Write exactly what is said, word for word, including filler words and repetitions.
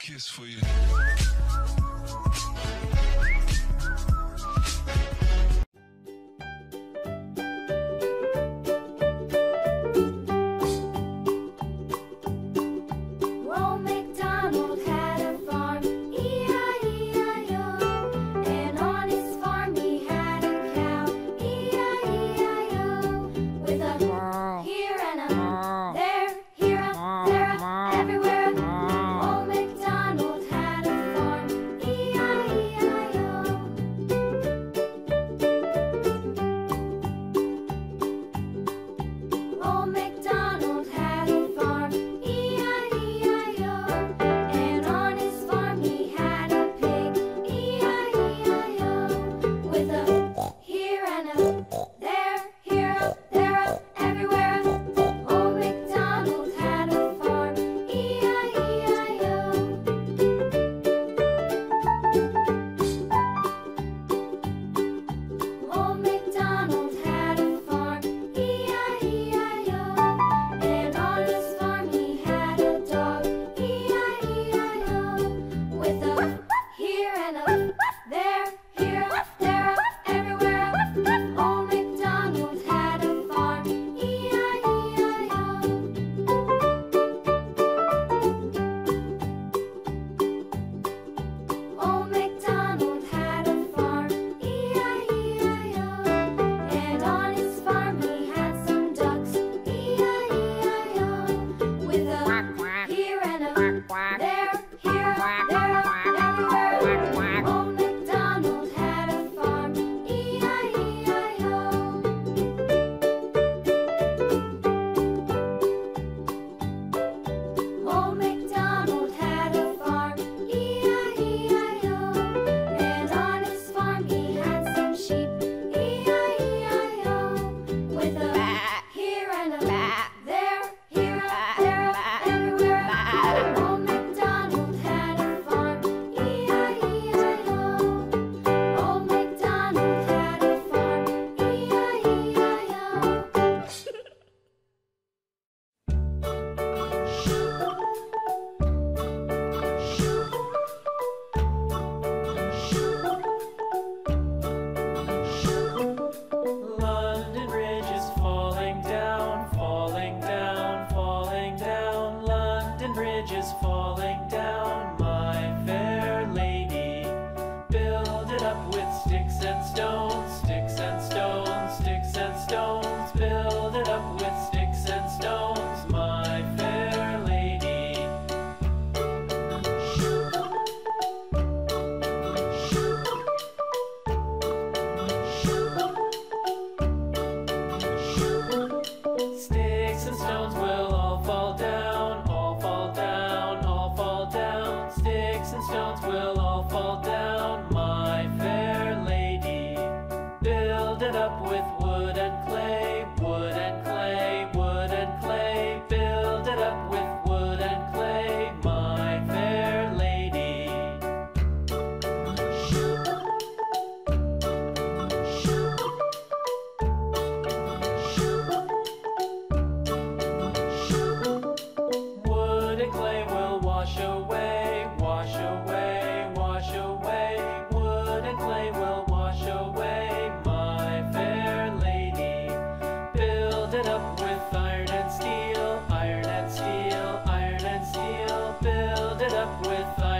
kiss for you. With